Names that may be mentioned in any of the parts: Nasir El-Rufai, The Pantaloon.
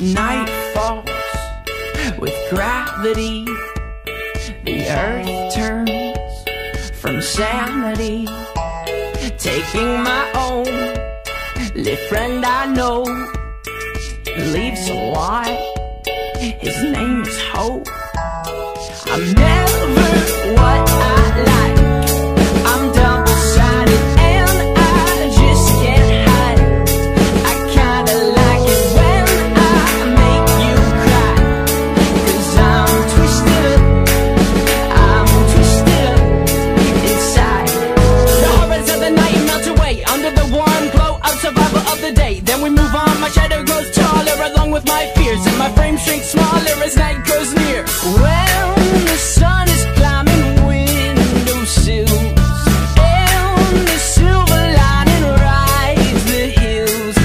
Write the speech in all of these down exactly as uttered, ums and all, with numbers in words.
Night falls with gravity. The earth turns from sanity. Taking my own little friend I know, leaves a lot. His name is Hope. I'm never what I like. Then we move on, my shadow grows taller along with my fears, and my frame shrinks smaller as night grows near. When the sun is climbing windowsills and the silver lining rides the hills,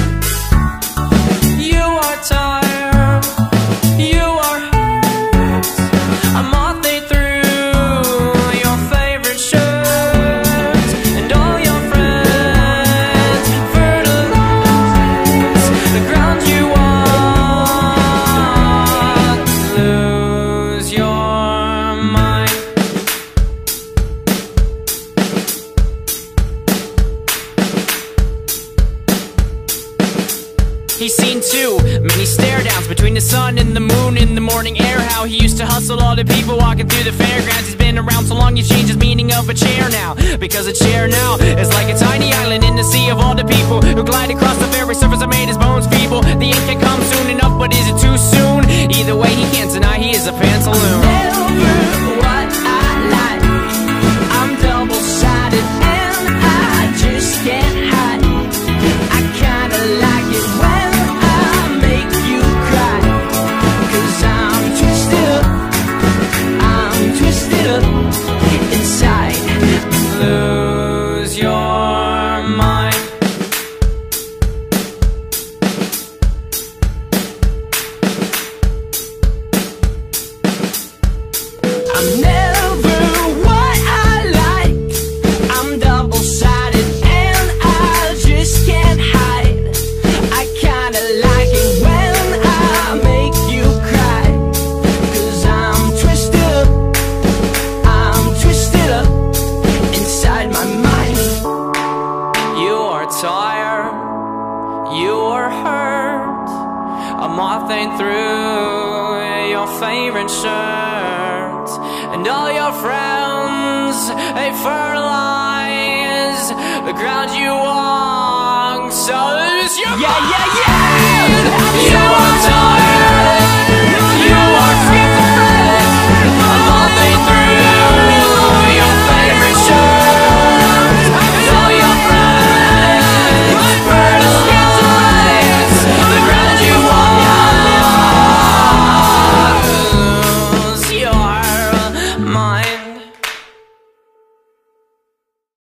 you are tired, you are hurt, I'm all day through your favorite shirt, and all your He's seen too many stare downs between the sun and the moon in the morning air. How he used to hustle all the people walking through the fairgrounds. He's been around so long he changed his meaning of a chair now, because a chair now is like a tiny island in the sea of all the people who glide across the very surface that made his bones feeble. The end can come soon enough, but is it too soon? Either way, he can't deny he is a pantaloon. Never what I like. I'm double-sided and I just can't hide. I kinda like it when inside, lose your mind. I'm never what I like. I'm double-sided and I just can't hide. I kinda like it when I make you cry, 'cause I'm twisted up. You are hurt, a moth ain't through your favorite shirt, and all your friends, they fertilize the ground you walk, so it's your yeah, yeah, yeah.